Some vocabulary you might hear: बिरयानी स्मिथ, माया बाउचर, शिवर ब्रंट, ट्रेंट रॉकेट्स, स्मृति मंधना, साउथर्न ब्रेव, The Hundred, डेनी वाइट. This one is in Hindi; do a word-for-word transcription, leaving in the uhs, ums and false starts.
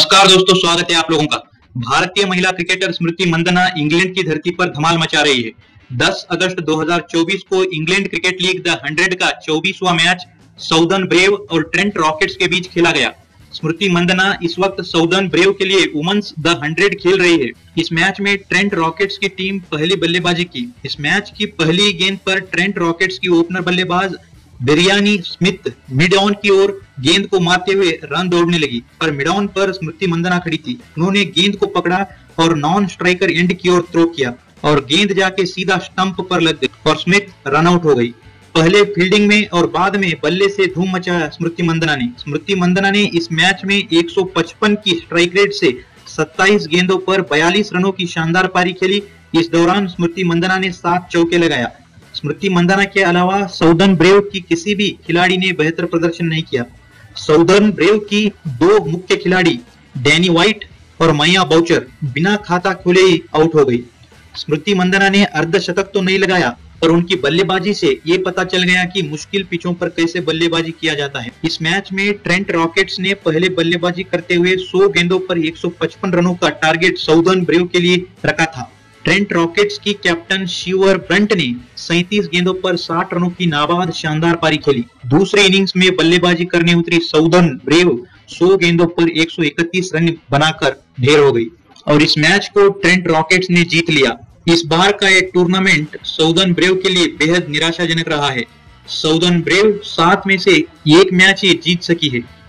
नमस्कार दोस्तों, स्वागत है आप लोगों का। भारतीय महिला क्रिकेटर स्मृति मंधना इंग्लैंड की धरती पर धमाल मचा रही है। दस अगस्त दो हजार चौबीस को England cricket league The Hundred का चौबीसवां मैच साउथर्न ब्रेव और ट्रेंट रॉकेट्स के बीच खेला गया। स्मृति मंधना इस वक्त साउथर्न ब्रेव के लिए वुमेन्स द हंड्रेड खेल रही है। इस मैच में ट्रेंट रॉकेट्स की टीम पहली बल्लेबाजी की। इस मैच की पहली गेंद पर ट्रेंट रॉकेट्स की ओपनर बल्लेबाज बिरयानी स्मिथ मिड ऑन की ओर गेंद को मारते हुए रन दौड़ने लगी, पर मिड ऑन पर स्मृति मंधना खड़ी थी। उन्होंने गेंद को पकड़ा और नॉन स्ट्राइकर एंड की ओर थ्रो किया और गेंद जाके सीधा स्टंप पर लग गई और स्मिथ रन आउट हो गई। पहले फील्डिंग में और बाद में बल्ले से धूम मचाया स्मृति मंधना ने। स्मृति मंधना ने इस मैच में एक सौ पचपन की स्ट्राइक रेट से सत्ताईस गेंदों पर बयालीस रनों की शानदार पारी खेली। इस दौरान स्मृति मंधना ने सात चौके लगाया। स्मृति मंधना के अलावा साउथर्न ब्रेव की किसी भी खिलाड़ी ने बेहतर प्रदर्शन नहीं किया। साउथर्न ब्रेव की दो मुख्य खिलाड़ी डेनी वाइट और माया बाउचर बिना खाता खोले ही आउट हो गई। स्मृति मंधना ने अर्धशतक तो नहीं लगाया, पर उनकी बल्लेबाजी से ये पता चल गया कि मुश्किल पिचों पर कैसे बल्लेबाजी किया जाता है। इस मैच में ट्रेंट रॉकेट्स ने पहले बल्लेबाजी करते हुए सौ गेंदों पर एक सौ पचपन रनों का टारगेट साउथर्न ब्रेव के लिए रखा था। ट्रेंट रॉकेट्स की कैप्टन शिवर ब्रंट ने सैंतीस गेंदों पर साठ रनों की नाबाद शानदार पारी खेली। दूसरे इनिंग्स में बल्लेबाजी करने उतरी साउथर्न ब्रेव सौ गेंदों पर एक सौ इकतीस रन बनाकर ढेर हो गई और इस मैच को ट्रेंट रॉकेट्स ने जीत लिया। इस बार का यह टूर्नामेंट साउथर्न ब्रेव के लिए बेहद निराशाजनक रहा है। साउथर्न ब्रेव सात में से एक मैच ही जीत सकी है।